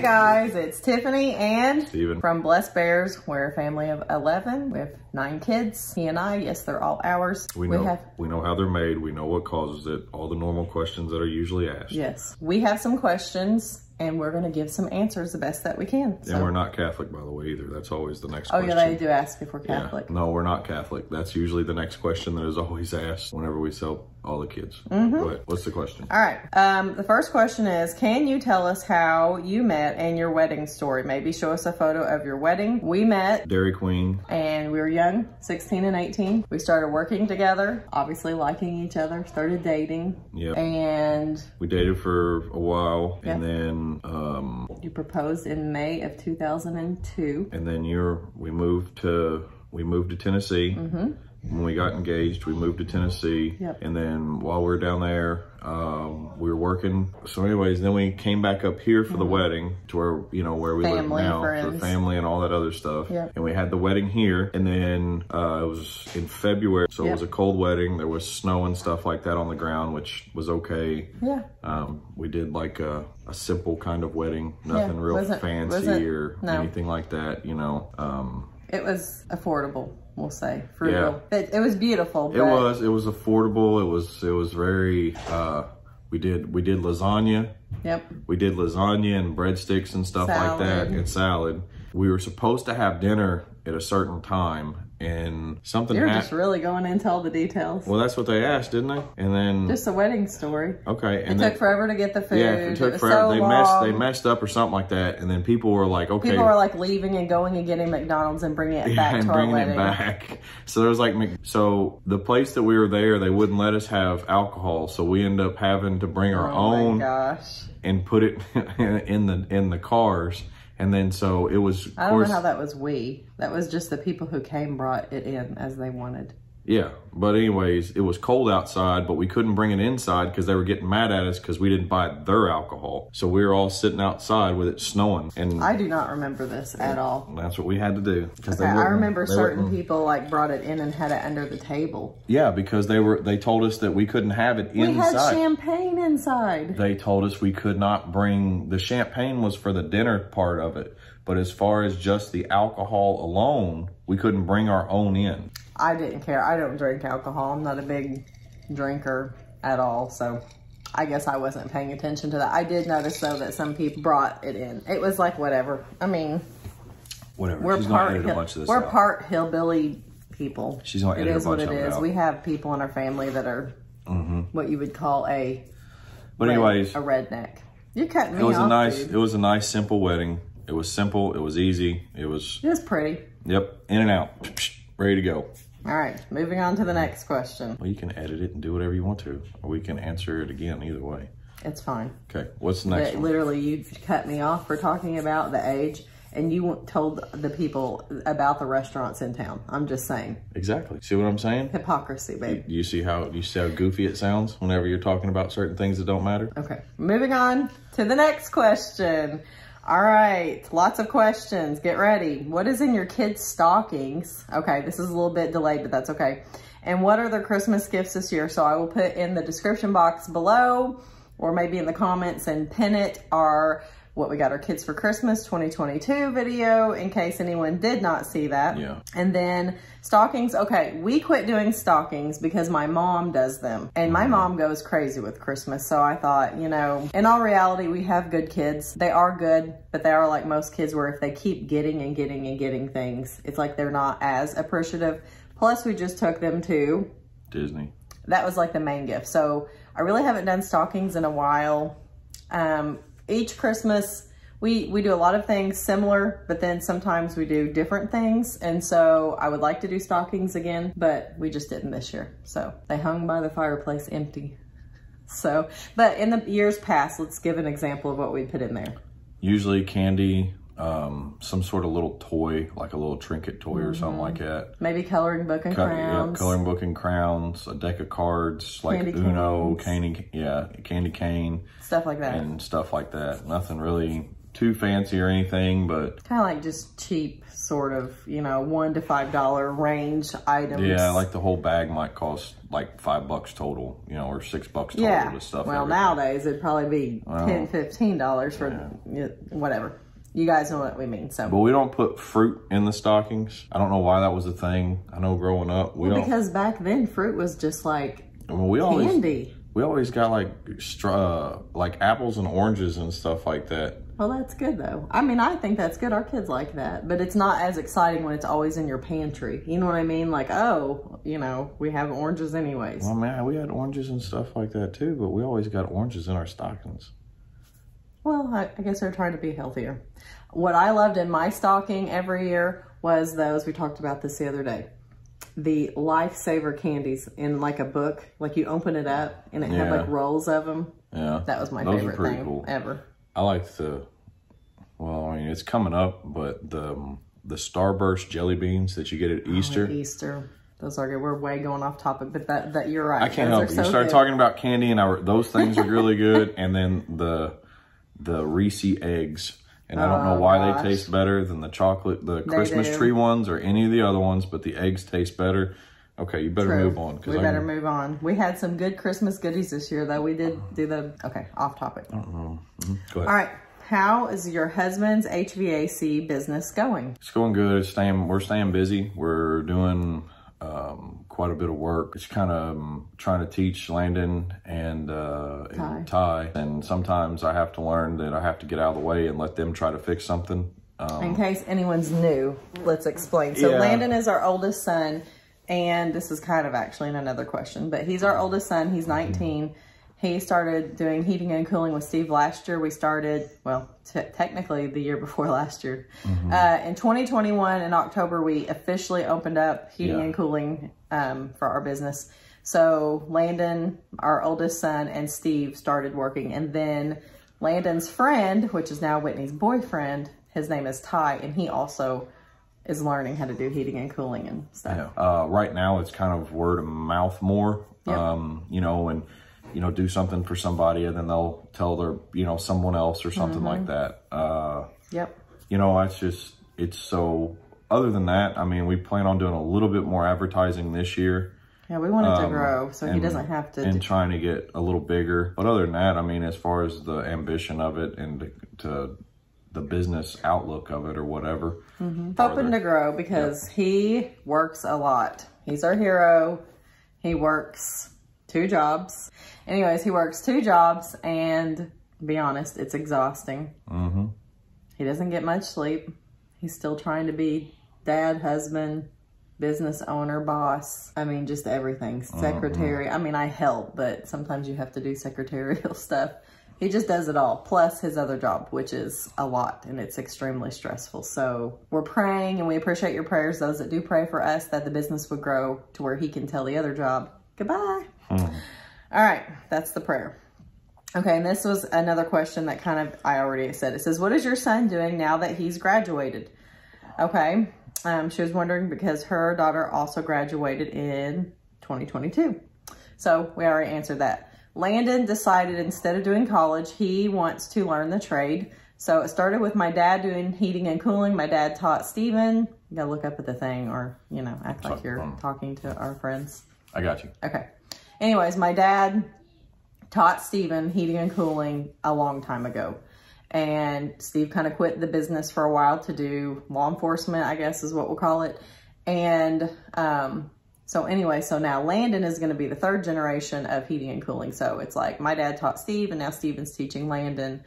Hey guys, it's Tiffany and Steven from Blessed Bears. We're a family of 11 with 9 kids. He and I, yes, they're all ours. We know how they're made. We know what causes it. All the normal questions that are usually asked. Yes, we have some questions and we're going to give some answers the best that we can. So. And we're not Catholic, by the way, either. That's always the next question. Oh, yeah, they do ask if we're Catholic. Yeah. No, we're not Catholic. That's usually the next question that is always asked whenever we sell all the kids. Mm-hmm. Go ahead. What's the question? All right. The first question is, can you tell us how you met and your wedding story? Maybe show us a photo of your wedding. We met Dairy Queen. And we were young, 16 and 18. We started working together, obviously liking each other, started dating. Yeah. And we dated for a while. Yeah. And then you proposed in May of 2002. And then we moved to Tennessee. Mm-hmm. When we got engaged, we moved to Tennessee. Yep. And then while we were down there, we were working. So anyways, then we came back up here for mm-hmm. the wedding to where, you know, where we live now, for family and all that other stuff. Yep. And we had the wedding here, and then it was in February. So yep. It was a cold wedding. There was snow and stuff like that on the ground, which was okay. Yeah. We did like a simple kind of wedding, nothing yeah. real fancy or no. anything like that, you know. It was affordable. We'll say frugal. Yeah. It was beautiful. But it was affordable. It was very, we did lasagna. Yep. We did lasagna and breadsticks and stuff like that and salad. We were supposed to have dinner at a certain time and something happened. You're just really going into all the details. Well, that's what they asked, didn't they? And then just a wedding story. Okay. And it took forever to get the food. Yeah, it took forever. So they messed up or something like that. And then people were like, okay. People were like leaving and going and getting McDonald's and bringing it back to our wedding. And bringing it back. So there was like, so the place that we were there, they wouldn't let us have alcohol. So we ended up having to bring our own. Oh my gosh. And put it in the cars. And then so it was. I don't know how that was we. That was just the people who came brought it in as they wanted. Yeah. But anyways, it was cold outside, but we couldn't bring it inside because they were getting mad at us because we didn't buy their alcohol. So we were all sitting outside with it snowing. And I do not remember this at all. That's what we had to do. Okay, I remember certain people like brought it in and had it under the table. Yeah, because they told us that we couldn't have it inside. We had champagne inside. They told us we could not bring, the champagne was for the dinner part of it. But as far as just the alcohol alone, we couldn't bring our own in. I didn't care. I don't drink alcohol. I'm not a big drinker at all. So I guess I wasn't paying attention to that. I did notice, though, that some people brought it in. It was like whatever. I mean, whatever. We're part hillbilly people. She's going to edit a bunch of it. It is what it is. We have people in our family that are mm-hmm. what you would call a redneck. You're cutting me off. It was a nice, simple wedding. It was simple. It was easy. It was pretty. Yep. In and out. Ready to go. All right, moving on to the next question. Well, you can edit it and do whatever you want to, or we can answer it again, either way. It's fine. Okay, what's the next one? Literally, you cut me off for talking about the age, and you told the people about the restaurants in town. I'm just saying. Exactly. See what I'm saying? Hypocrisy, babe. You see how goofy it sounds whenever you're talking about certain things that don't matter? Okay, moving on to the next question. All right, lots of questions. Get ready. What is in your kids' stockings? Okay, this is a little bit delayed, but that's okay. And what are their Christmas gifts this year? So I will put in the description box below, or maybe in the comments and pin it, our what we got our kids for Christmas 2022 video in case anyone did not see that. Yeah. And then stockings. Okay, we quit doing stockings because my mom does them. And my mom goes crazy with Christmas. So I thought, you know, in all reality, we have good kids. They are good, but they are like most kids where if they keep getting and getting and getting things, it's like they're not as appreciative. Plus, we just took them to Disney. That was like the main gift. So I really haven't done stockings in a while. Each Christmas, we do a lot of things similar, but then sometimes we do different things. And so I would like to do stockings again, but we just didn't this year. So they hung by the fireplace empty. So, but in the years past, let's give an example of what we put in there. Usually candy, some sort of little toy, like a little trinket toy or something like that. Maybe coloring book and crowns. Yeah, coloring book and crowns, a deck of cards, like candy Uno, candy cane, stuff like that. Nothing really too fancy or anything, but kind of like just cheap sort of, you know, $1 to $5 range items. Yeah, like the whole bag might cost like $5 total, you know, or $6 total. Yeah. To stuff. Well, nowadays it'd probably be $10, $15 for whatever. You guys know what we mean, so. But we don't put fruit in the stockings. I don't know why that was a thing. I know growing up, we don't. Because back then, fruit was just like candy. We always got like apples and oranges and stuff like that. Well, that's good though. I mean, I think that's good. Our kids like that, but it's not as exciting when it's always in your pantry. You know what I mean? Like, oh, you know, we have oranges anyways. Well, man, we had oranges and stuff like that too, but we always got oranges in our stockings. Well, I guess they're trying to be healthier. What I loved in my stocking every year was those, we talked about this the other day, the Lifesaver candies in like a book. Like you open it up and it had like rolls of them. Yeah. That was my favorite thing ever. I like the, well, I mean, it's coming up, but the Starburst jelly beans that you get at Easter. Oh, Easter. Those are good. We're way going off topic, but that you're right. I can't help it. You started talking about candy and those things are really good. And then the Reese eggs. And I don't know why they taste better than the chocolate, the Christmas tree ones or any of the other ones, but the eggs taste better. Okay, you better move on. We better move on. We had some good Christmas goodies this year, though. We did do the, okay, off topic. I don't know. Go ahead. All right. How is your husband's HVAC business going? It's going good. We're staying busy. We're doing quite a bit of work. It's kind of trying to teach Landon and Ty. And sometimes I have to learn that I have to get out of the way and let them try to fix something. In case anyone's new, let's explain. So Landon is our oldest son. And this is kind of actually another question, but he's our oldest son. He's 19. Mm-hmm. He started doing heating and cooling with Steve last year. We started, well, technically the year before last year. Mm-hmm. In 2021, in October, we officially opened up heating and cooling for our business. So Landon, our oldest son, and Steve started working. And then Landon's friend, which is now Whitney's boyfriend, his name is Ty, and he also is learning how to do heating and cooling and stuff. Yeah. Right now, it's kind of word of mouth more, you know, and you know, do something for somebody and then they'll tell their, you know, someone else or something like that. You know, it's so, other than that, I mean, we plan on doing a little bit more advertising this year. Yeah, we want it to grow so he doesn't have to. And trying to get a little bigger. But other than that, I mean, as far as the ambition of it and to the business outlook of it or whatever. Mm-hmm. Hoping to grow because he works a lot. He's our hero. He works 2 jobs. Anyways, he works 2 jobs and be honest, it's exhausting. Mm-hmm. He doesn't get much sleep. He's still trying to be dad, husband, business owner, boss. I mean, just everything. Secretary. Mm-hmm. I mean, I help, but sometimes you have to do secretarial stuff. He just does it all, plus his other job, which is a lot, and it's extremely stressful. So we're praying, and we appreciate your prayers, those that do pray for us, that the business would grow to where he can tell the other job, goodbye. All right, that's the prayer. Okay, and this was another question that kind of, I already said. It says, what is your son doing now that he's graduated? Okay, she was wondering because her daughter also graduated in 2022. So we already answered that. Landon decided instead of doing college, he wants to learn the trade. So it started with my dad doing heating and cooling. My dad taught Steven. You gotta look up at the thing or, you know, act like you're talking to our friends. I got you. Okay. Anyways, my dad taught Steven heating and cooling a long time ago. And Steve kind of quit the business for a while to do law enforcement, I guess is what we'll call it. And so anyway, so now Landon is going to be the 3rd generation of heating and cooling. So it's like my dad taught Steve and now Steven's teaching Landon.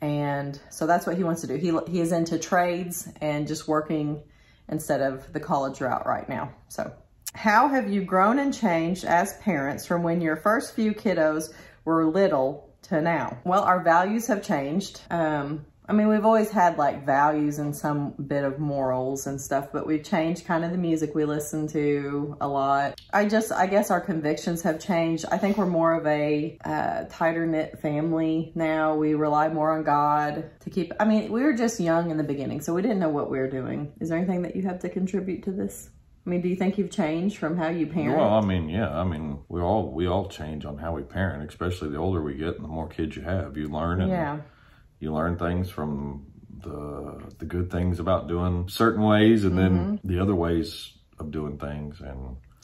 And so that's what he wants to do. He is into trades and just working instead of the college route right now. So. How have you grown and changed as parents from when your first few kiddos were little to now? Well, our values have changed. I mean, we've always had like values and some bit of morals and stuff, but we've changed kind of the music we listen to a lot. I guess our convictions have changed. I think we're more of a tighter knit family now. We rely more on God to keep, I mean, we were just young in the beginning, so we didn't know what we were doing. Is there anything that you have to contribute to this? I mean, do you think you've changed from how you parent? Well, I mean, yeah. I mean, we all change on how we parent, especially the older we get and the more kids you have. You learn and You learn things from the good things about doing certain ways, and then the other ways of doing things.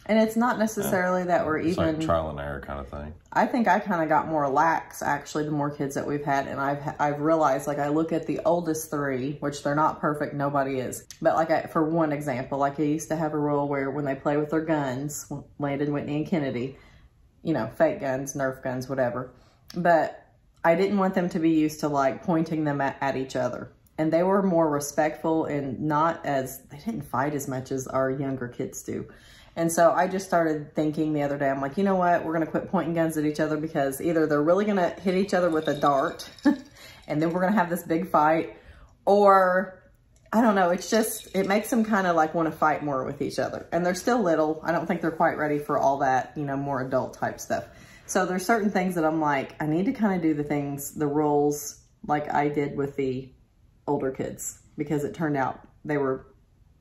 And it's not necessarily that we're even... It's like trial and error kind of thing. I think I kind of got more lax, actually, the more kids that we've had. And I've realized, like, I look at the oldest three, which they're not perfect. Nobody is. But, like, for one example, like, I used to have a rule where when they play with their guns, Landon, Whitney, and Kennedy, you know, fake guns, Nerf guns, whatever. But I didn't want them to be used to, like, pointing them at each other. And they were more respectful and not as... They didn't fight as much as our younger kids do. And so I just started thinking the other day, I'm like, you know what? We're going to quit pointing guns at each other, because either they're really going to hit each other with a dart and then we're going to have this big fight, or I don't know. It's just, it makes them kind of like want to fight more with each other, and they're still little. I don't think they're quite ready for all that, you know, more adult type stuff. So there's certain things that I'm like, I need to kind of do the things, the rules like I did with the older kids, because it turned out they were,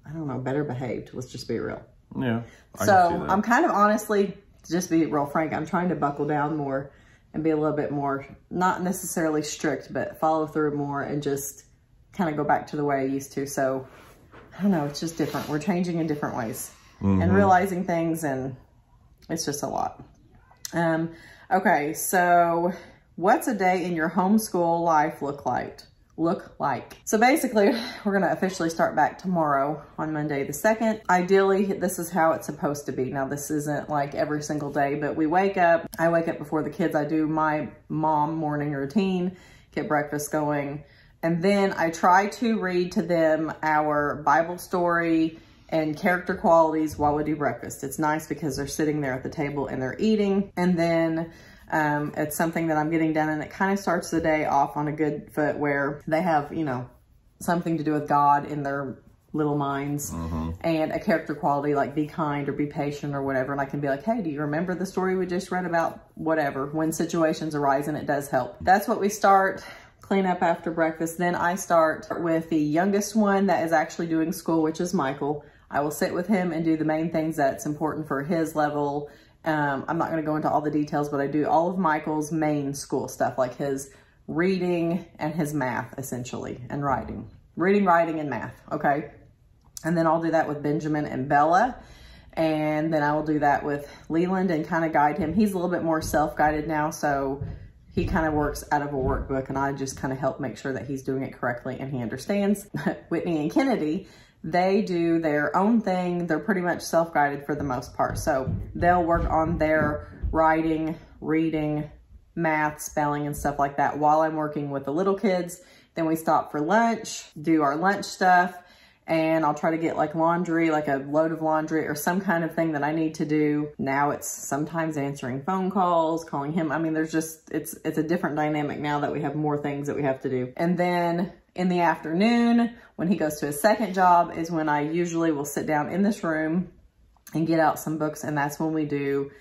I don't know, better behaved. Let's just be real. Yeah. So I'm kind of honestly, just be real frank, I'm trying to buckle down more and be a little bit more, not necessarily strict, but follow through more and just kind of go back to the way I used to. So I don't know, it's just different. We're changing in different ways and realizing things, and it's just a lot. Okay. So what's a day in your homeschool life look like? So basically, we're going to officially start back tomorrow on Monday the 2nd. Ideally, this is how it's supposed to be. Now, this isn't like every single day, but we wake up. I wake up before the kids. I do my mom morning routine, get breakfast going, and then I try to read to them our Bible story and character qualities while we do breakfast. It's nice because they're sitting there at the table and they're eating, and then it's something that I'm getting done, and it kind of starts the day off on a good foot where they have, you know, something to do with God in their little minds and a character quality, like be kind or be patient or whatever. And I can be like, hey, do you remember the story we just read about whatever, when situations arise? And it does help. That's what we start. Clean up after breakfast. Then I start with the youngest one that is actually doing school, which is Michael. I will sit with him and do the main things that's important for his level. I'm not going to go into all the details, but I do all of Michael's main school stuff, like his reading and his math, essentially, and writing. Reading, writing, and math, okay? And then I'll do that with Benjamin and Bella, and then I will do that with Leland and kind of guide him. He's a little bit more self-guided now, so he kind of works out of a workbook, and I just kind of help make sure that he's doing it correctly and he understands. Whitney and Kennedy, they do their own thing. They're pretty much self-guided for the most part. So they'll work on their writing, reading, math, spelling, and stuff like that while I'm working with the little kids. Then we stop for lunch, do our lunch stuff, and I'll try to get like laundry, like a load of laundry or some kind of thing that I need to do. Now it's sometimes answering phone calls, calling him. I mean, there's just, it's a different dynamic now that we have more things that we have to do. And then in the afternoon, when he goes to his second job, is when I usually will sit down in this room and get out some books. And that's when we do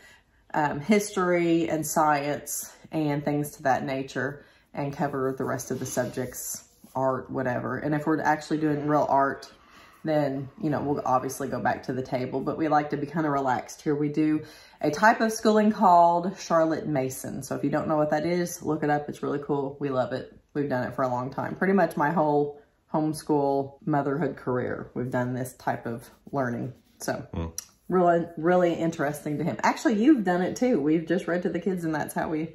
history and science and things to that nature, and cover the rest of the subjects, art, whatever. And if we're actually doing real art, then, you know, we'll obviously go back to the table, but we like to be kind of relaxed here. We do a type of schooling called Charlotte Mason. So if you don't know what that is, look it up. It's really cool. We love it. We've done it for a long time. Pretty much my whole homeschool motherhood career, we've done this type of learning. So really, really interesting to him. Actually, you've done it too. We've just read to the kids, and that's how we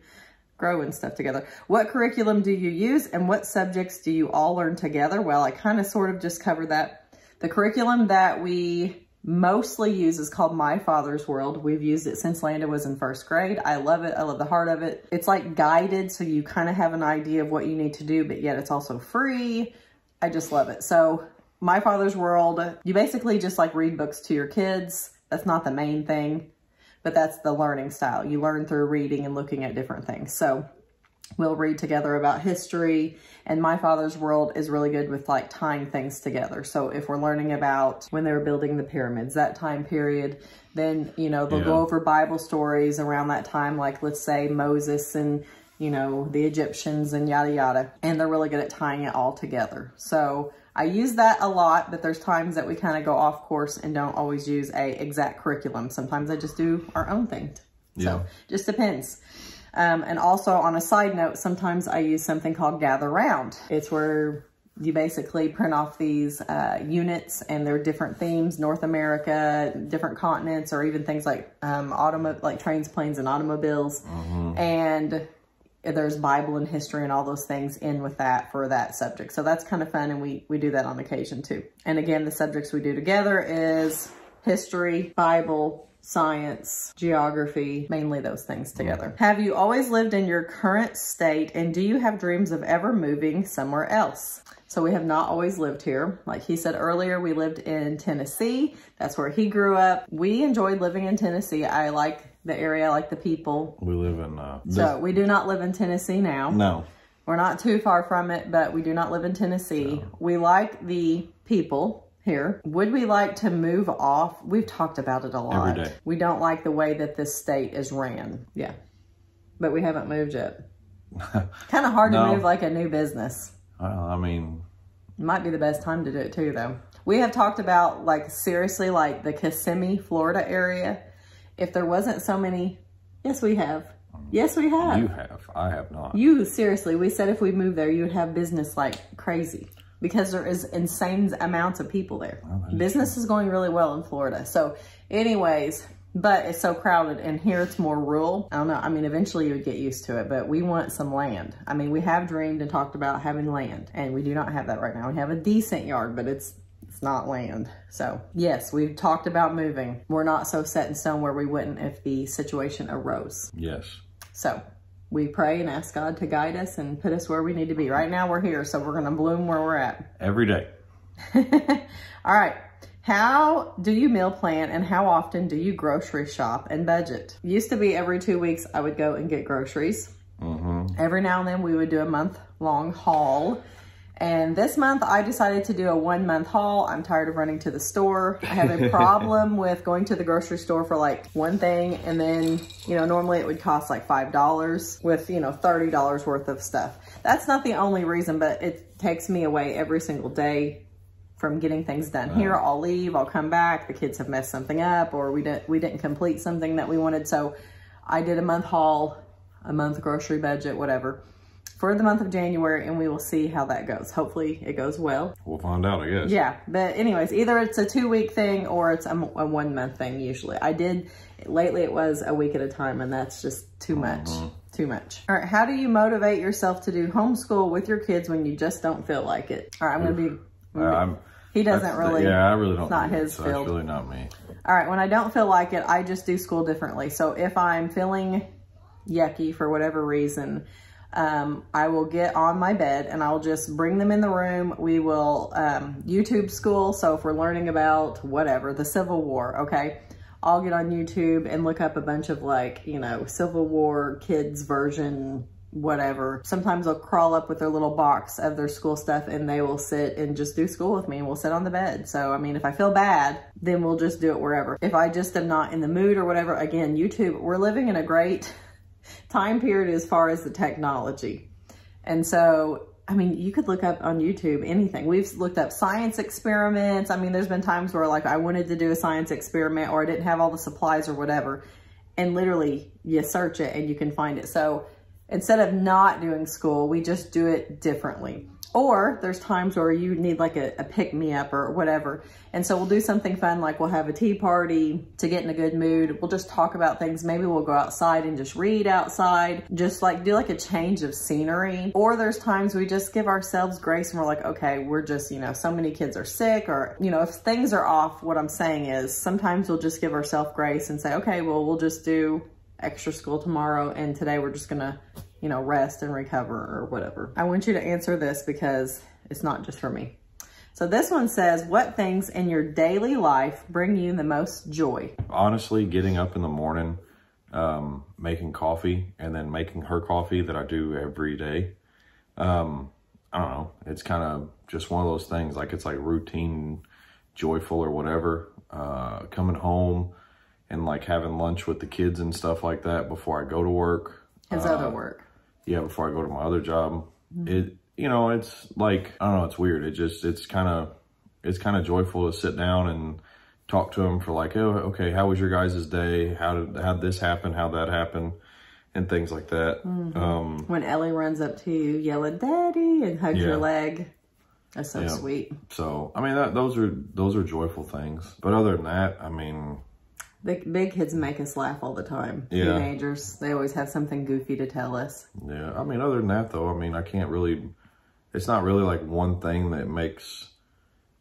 grow and stuff together. What curriculum do you use, and what subjects do you all learn together? Well, I kind of sort of just covered that. The curriculum that we mostly use is called My Father's World. We've used it since Landon was in first grade. I love it. I love the heart of it. It's like guided, so you kind of have an idea of what you need to do, but yet it's also free. I just love it. So My Father's World, you basically just like read books to your kids. That's not the main thing, but that's the learning style. You learn through reading and looking at different things. So we'll read together about history, and My Father's World is really good with like tying things together. So if we're learning about when they were building the pyramids, that time period, then, you know, they'll go over Bible stories around that time. Like let's say Moses and, you know, the Egyptians and yada, yada. And they're really good at tying it all together. So I use that a lot, but there's times that we kind of go off course and don't always use an exact curriculum. Sometimes I just do our own thing. So just depends. And also on a side note, sometimes I use something called Gather Round. It's where you basically print off these units, and they're different themes, North America, different continents, or even things like trains, planes, and automobiles. Mm-hmm. And there's Bible and history and all those things in with that for that subject. So that's kind of fun, and we do that on occasion too. And again, the subjects we do together is history, Bible, science, geography, mainly those things together. Yeah. Have you always lived in your current state, and do you have dreams of ever moving somewhere else? So we have not always lived here. Like he said earlier, we lived in Tennessee. That's where he grew up. We enjoyed living in Tennessee. I like the area, I like the people. We live in... So we do not live in Tennessee now. No. We're not too far from it, but we do not live in Tennessee. No. We like the people here. Would we like to move off? We've talked about it a lot. Every day. We don't like the way that this state is ran. Yeah. But we haven't moved yet. Kind of hard to move like a new business. I mean... Might be the best time to do it too, though. We have talked about, like, seriously, like the Kissimmee, Florida area. If there wasn't so many... Yes, we have. Yes, we have. You have. I have not. You, seriously. We said if we moved there, you would have business like crazy. Because there is insane amounts of people there. Oh, business is going really well in Florida. So anyways, but it's so crowded, and here it's more rural. I don't know. I mean, eventually you would get used to it, but we want some land. I mean, we have dreamed and talked about having land, and we do not have that right now. We have a decent yard, but it's not land. So yes, we've talked about moving. We're not so set in stone where we wouldn't if the situation arose. Yes. So we pray and ask God to guide us and put us where we need to be. Right now we're here, so we're going to bloom where we're at. Every day. All right. How do you meal plan, and how often do you grocery shop and budget? Used to be every 2 weeks I would go and get groceries. Mm-hmm. Every now and then we would do a month-long haul. And this month I decided to do a 1 month haul. I'm tired of running to the store. I have a problem with going to the grocery store for like one thing. And then, you know, normally it would cost like $5 with, you know, $30 worth of stuff. That's not the only reason, but it takes me away every single day from getting things done. Wow. Here, I'll leave, I'll come back. The kids have messed something up, or we didn't complete something that we wanted. So I did a month haul, a month grocery budget, whatever, for the month of January, and we will see how that goes. Hopefully it goes well. We'll find out, I guess. Yeah, but anyways, either it's a 2 week thing or it's a 1 month thing usually. I did, lately it was a week at a time, and that's just too much, too much. All right, how do you motivate yourself to do homeschool with your kids when you just don't feel like it? All right, I'm gonna be, he doesn't really, yeah, I really don't, it's not his field. That's really not me. All right, when I don't feel like it, I just do school differently. So if I'm feeling yucky for whatever reason, I will get on my bed and I'll just bring them in the room. We will YouTube school. So if we're learning about whatever, the Civil War, okay, I'll get on YouTube and look up a bunch of, like, you know, Civil War kids version, whatever. Sometimes they'll crawl up with their little box of their school stuff, and they will sit and just do school with me, and we'll sit on the bed. So, I mean, if I feel bad, then we'll just do it wherever. If I just am not in the mood or whatever, again, YouTube. We're living in a great time period as far as the technology. And so, I mean, you could look up on YouTube anything. We've looked up science experiments. I mean, there's been times where, like, I wanted to do a science experiment, or I didn't have all the supplies or whatever. And literally, you search it and you can find it. So instead of not doing school, we just do it differently. Or there's times where you need like a pick-me-up or whatever. And so we'll do something fun, like we'll have a tea party to get in a good mood. We'll just talk about things. Maybe we'll go outside and just read outside. Just like do like a change of scenery. Or there's times we just give ourselves grace and we're like, okay, we're just, you know, so many kids are sick, or, you know, if things are off, what I'm saying is sometimes we'll just give ourselves grace and say, okay, well, we'll just do extra school tomorrow, and today we're just gonna, you know, rest and recover or whatever. I want you to answer this because it's not just for me. So this one says, what things in your daily life bring you the most joy? Honestly, getting up in the morning, making coffee, and then making her coffee that I do every day. I don't know. It's kind of just one of those things. Like, it's like routine, joyful or whatever. Coming home and like having lunch with the kids and stuff like that before I go to work. His other work. Yeah, before I go to my other job. Mm-hmm. It, you know, it's like, I don't know, it's weird. It just, it's kind of joyful to sit down and talk to him for like, oh, okay, how was your guys' day? How'd this happen? How'd that happen? and things like that. Mm-hmm. When Ellie runs up to you yelling, "Daddy," and hugs your leg. That's so sweet. So, I mean, those are joyful things. But other than that, I mean... Big kids make us laugh all the time. Yeah. Teenagers, they always have something goofy to tell us. Yeah. I mean, other than that, though, I mean, I can't really... It's not really, like, one thing that makes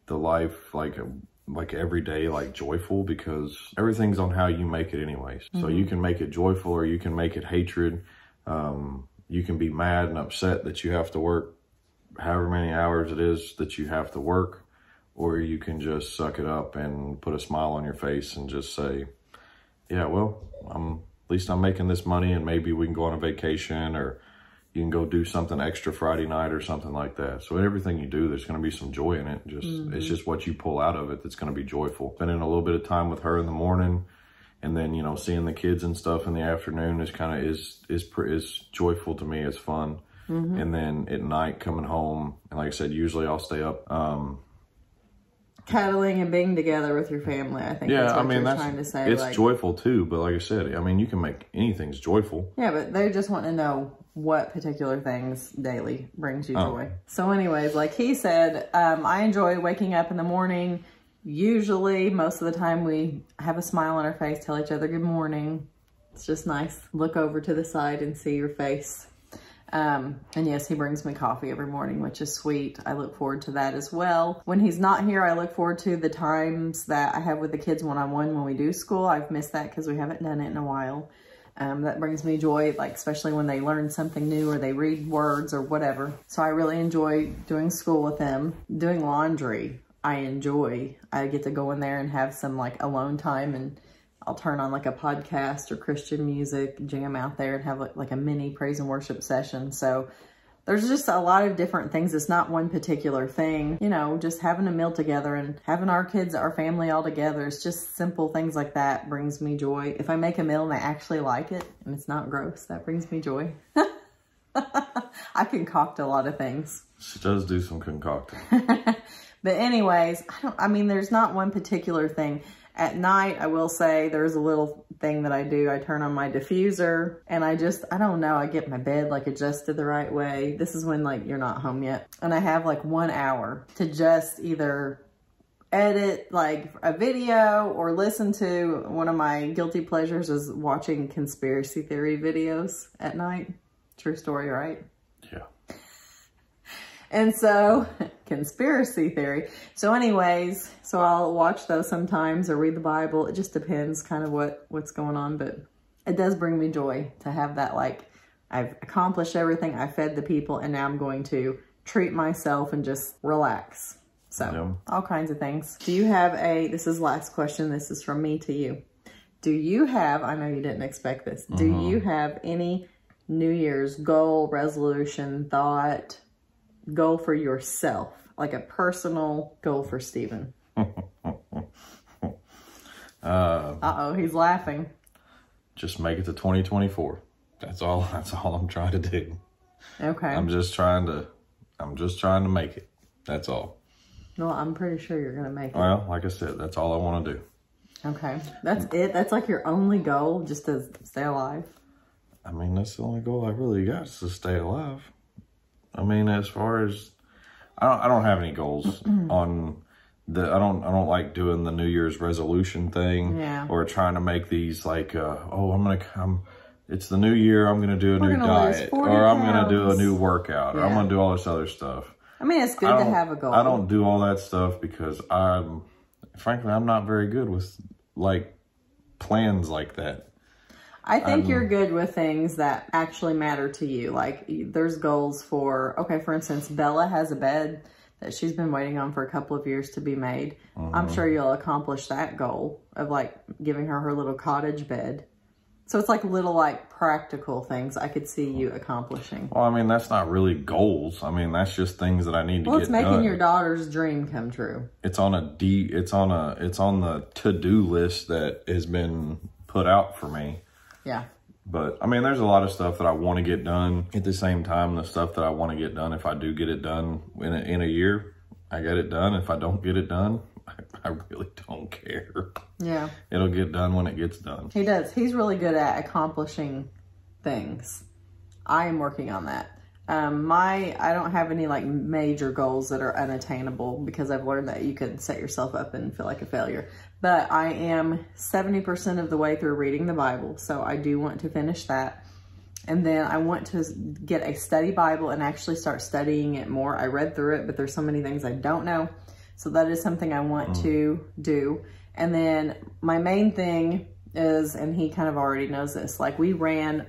the life, like every day, like, joyful, because everything's on how you make it anyways. Mm-hmm. So you can make it joyful or you can make it hatred. You can be mad and upset that you have to work however many hours it is that you have to work, or you can just suck it up and put a smile on your face and just say, yeah, well, at least I'm making this money and maybe we can go on a vacation, or you can go do something extra Friday night or something like that. So in everything you do, there's going to be some joy in it. Just It's just what you pull out of it that's going to be joyful. Spending a little bit of time with her in the morning, and then, you know, seeing the kids and stuff in the afternoon is kind of is joyful to me. It's fun. Mm-hmm. And then at night coming home, and like I said, usually I'll stay up. Cuddling and being together with your family, I think that's what you're trying to say. It's like, joyful too, but like I said, I mean, you can make anything's joyful. Yeah, but they just want to know what particular things daily brings you joy. So anyways, like he said, I enjoy waking up in the morning. Usually, most of the time we have a smile on our face, tell each other good morning. It's just nice. Look over to the side and see your face. And yes, he brings me coffee every morning, which is sweet. I look forward to that as well. When he's not here, I look forward to the times that I have with the kids one-on-one when we do school. I've missed that because we haven't done it in a while. That brings me joy, like especially when they learn something new or they read words or whatever. So I really enjoy doing school with them. Doing laundry, I enjoy. I get to go in there and have some like alone time, and I'll turn on like a podcast or Christian music, jam out there and have like a mini praise and worship session. So there's just a lot of different things. It's not one particular thing, you know, just having a meal together and having our kids, our family all together. It's just simple things like that brings me joy. If I make a meal and I actually like it and it's not gross, that brings me joy. I concoct a lot of things. She does do some concocting. But anyways, I mean, there's not one particular thing. At night, I will say there's a little thing that I do. I turn on my diffuser and I don't know, I get my bed like adjusted the right way. This is when like you're not home yet. And I have like 1 hour to just either edit like a video or listen to. One of my guilty pleasures is watching conspiracy theory videos at night. True story, right? Yeah. And so, conspiracy theory. So anyways, so I'll watch those sometimes or read the Bible. It just depends kind of what's going on, but it does bring me joy to have that, like, I've accomplished everything, I fed the people, and now I'm going to treat myself and just relax. So, all kinds of things. Do you have this is last question, this is from me to you. Do you have, I know you didn't expect this, do you have any New Year's goal, resolution, thought, goal for yourself, like a personal goal for Stephen? Uh-oh, he's laughing. Just make it to 2024. That's all I'm trying to do. Okay. I'm just trying to make it. That's all. Well, I'm pretty sure you're gonna make it. Well, like I said, that's all I want to do. Okay. That's it. That's like your only goal, just to stay alive. I mean, that's the only goal I really got, is to stay alive. I mean, as far as, I don't have any goals on the, I don't like doing the New Year's resolution thing or trying to make these like, it's the new year, I'm going to do a new diet, or I'm going to do a new workout, or I'm going to do all this other stuff. I mean, it's good to have a goal. I don't do all that stuff because frankly, I'm not very good with like plans like that. I think you're good with things that actually matter to you. Like there's goals for, okay, for instance, Bella has a bed that she's been waiting on for a couple of years to be made. I'm sure you'll accomplish that goal of like giving her her little cottage bed. So it's like little like practical things I could see you accomplishing. Well, I mean, that's not really goals. I mean, that's just things that I need to get done. Well, it's making your daughter's dream come true. It's on it's on the to-do list that has been put out for me. Yeah. But I mean, there's a lot of stuff that I want to get done. At the same time, the stuff that I want to get done, if I do get it done in a year, I get it done. If I don't get it done, I really don't care. Yeah. It'll get done when it gets done. He does. He's really good at accomplishing things. I am working on that. I don't have any like major goals that are unattainable because I've learned that you can set yourself up and feel like a failure, but I am 70% of the way through reading the Bible. So I do want to finish that. And then I want to get a study Bible and actually start studying it more. I read through it, but there's so many things I don't know. So that is something I want to do. And then my main thing is, and he kind of already knows this, like we ran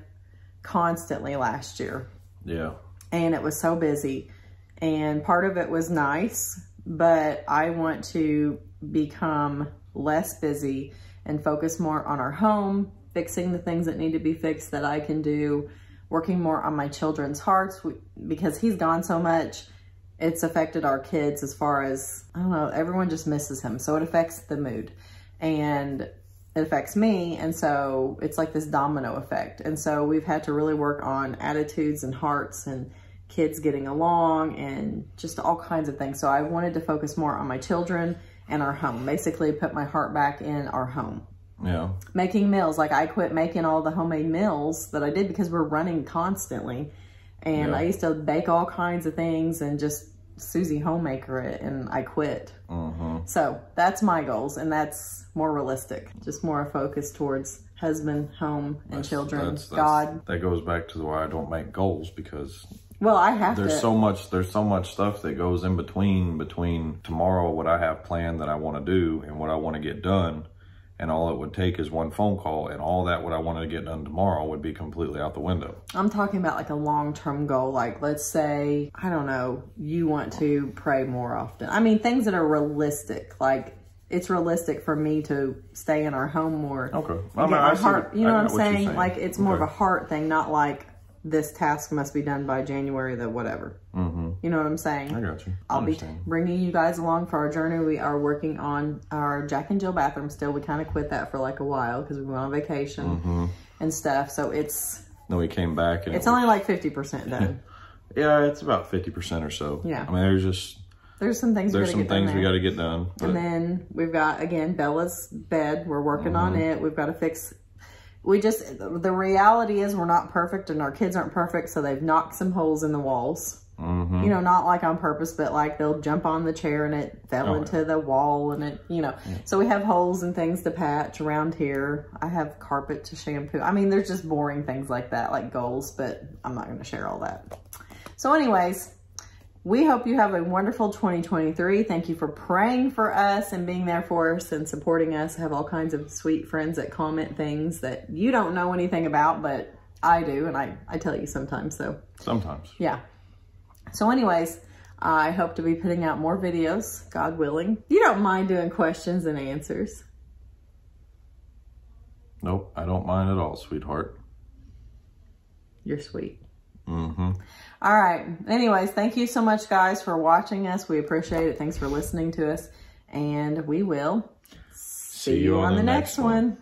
constantly last year. Yeah. And it was so busy, and part of it was nice, but I want to become less busy and focus more on our home, fixing the things that need to be fixed that I can do, working more on my children's hearts because he's gone so much. It's affected our kids as far as, I don't know, everyone just misses him. So it affects the mood and it affects me. And so it's like this domino effect. And so we've had to really work on attitudes and hearts and kids getting along and just all kinds of things. So I wanted to focus more on my children and our home, basically put my heart back in our home. Yeah. Making meals. Like I quit making all the homemade meals that I did because we're running constantly. And yeah. I used to bake all kinds of things and just Susie homemaker it, and I quit. So that's my goals, and that's more realistic, just more a focus towards husband, home, and children, God. That goes back to why I don't make goals, because there's so much stuff that goes in between tomorrow, what I have planned that I want to do and what I want to get done, and all it would take is one phone call, and all that what I wanted to get done tomorrow would be completely out the window. I'm talking about like a long-term goal. Like let's say, I don't know, you want to pray more often. I mean, things that are realistic. Like it's realistic for me to stay in our home more. Okay. I mean, I heart, you know what I'm saying? Like it's more of a heart thing, not like this task must be done by January the whatever. You know what I'm saying? I got you. I'll be bringing you guys along for our journey. We are working on our Jack and Jill bathroom still. We kind of quit that for like a while because we went on vacation and stuff. So it's... Then we came back and... It's only like 50% done. Yeah, it's about 50% or so. Yeah. I mean, there's just... There's some things we got to get done. And then we've got, again, Bella's bed. We're working on it. We've got to fix... the reality is we're not perfect and our kids aren't perfect. So they've knocked some holes in the walls. You know, not like on purpose, but like they'll jump on the chair and it fell into the wall and it, you know. So we have holes and things to patch around here. I have carpet to shampoo. I mean, there's just boring things like that, like goals, but I'm not going to share all that. So anyways, we hope you have a wonderful 2023. Thank you for praying for us and being there for us and supporting us. I have all kinds of sweet friends that comment things that you don't know anything about, but I do. And I tell you sometimes, so. Sometimes. Yeah. So anyways, I hope to be putting out more videos, God willing. You don't mind doing questions and answers? Nope, I don't mind at all, sweetheart. You're sweet. All right. Anyways, thank you so much, guys, for watching us. We appreciate it. Thanks for listening to us. And we will see you on the next one.